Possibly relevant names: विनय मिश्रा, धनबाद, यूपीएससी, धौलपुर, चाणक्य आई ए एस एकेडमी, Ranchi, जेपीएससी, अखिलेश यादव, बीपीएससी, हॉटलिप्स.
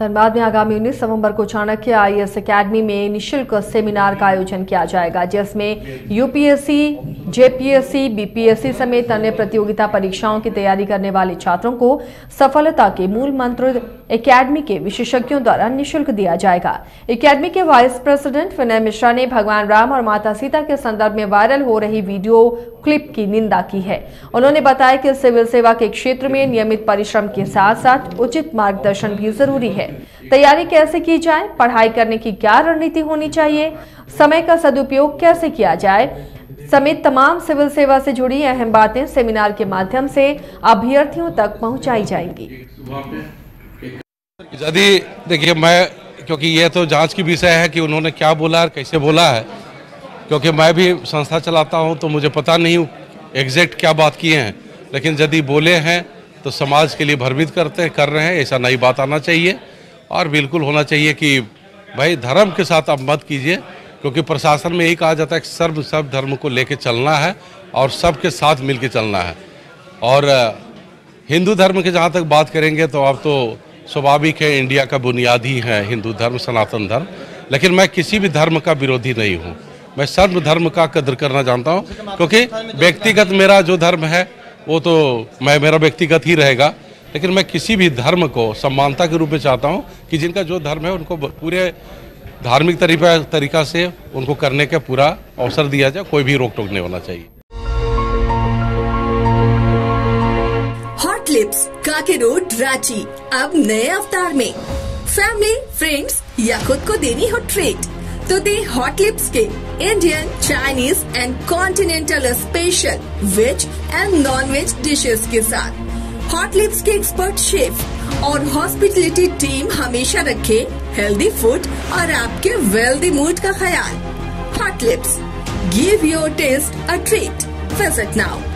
धनबाद में आगामी 19 नवंबर को चाणक्य IAS एकेडमी में निःशुल्क सेमिनार का आयोजन किया जाएगा, जिसमें यूपीएससी, जेपीएससी, बीपीएससी समेत अन्य प्रतियोगिता परीक्षाओं की तैयारी करने वाले छात्रों को सफलता के मूल मंत्र एकेडमी के विशेषज्ञों द्वारा निःशुल्क दिया जाएगा। एकेडमी के वाइस प्रेसिडेंट विनय मिश्रा ने भगवान राम और माता सीता के संदर्भ में वायरल हो रही वीडियो क्लिप की निंदा की है। उन्होंने बताया कि सिविल सेवा के क्षेत्र में नियमित परिश्रम के साथ साथ उचित मार्गदर्शन भी जरूरी है। तैयारी कैसे की जाए, पढ़ाई करने की क्या रणनीति होनी चाहिए, समय का सदुपयोग कैसे किया जाए समेत तमाम सिविल सेवा से जुड़ी अहम बातें सेमिनार के माध्यम से अभ्यर्थियों तक पहुंचाई जाएंगी। देखिए, मैं क्योंकि यह तो जांच की विषय है कि उन्होंने क्या बोला और कैसे बोला है, क्योंकि मैं भी संस्था चलाता हूँ तो मुझे पता नहीं एग्जैक्ट क्या बात किए हैं, लेकिन यदि बोले हैं तो समाज के लिए भ्रमित कर रहे हैं ऐसा नई बात आना चाहिए और बिल्कुल होना चाहिए कि भाई धर्म के साथ आप मत कीजिए, क्योंकि प्रशासन में यही कहा जाता है कि सब धर्म को लेके चलना है और सबके साथ मिलके चलना है। और हिंदू धर्म के जहाँ तक बात करेंगे तो आप तो स्वाभाविक है, इंडिया का बुनियादी है हिंदू धर्म, सनातन धर्म, लेकिन मैं किसी भी धर्म का विरोधी नहीं हूँ। मैं सर्व धर्म का कदर करना जानता हूँ, क्योंकि व्यक्तिगत मेरा जो धर्म है वो तो मेरा व्यक्तिगत ही रहेगा, लेकिन मैं किसी भी धर्म को समानता के रूप में चाहता हूँ कि जिनका जो धर्म है उनको पूरे धार्मिक तरीका से उनको करने का पूरा अवसर दिया जाए, कोई भी रोक टोक नहीं होना चाहिए। हॉटलिप्स काके रोड रांची अब नए अवतार में। फैमिली, फ्रेंड्स या खुद को देनी हो ट्रीट तो दे हॉटलिप्स के Indian, Chinese and continental special veg and non veg dishes के साथ। हॉटलिप्स के एक्सपर्ट शेफ और हॉस्पिटलिटी टीम हमेशा रखे हेल्दी फूड और आपके वेल्दी मूड का ख्याल। हॉटलिप्स, give your taste a treat. Visit now.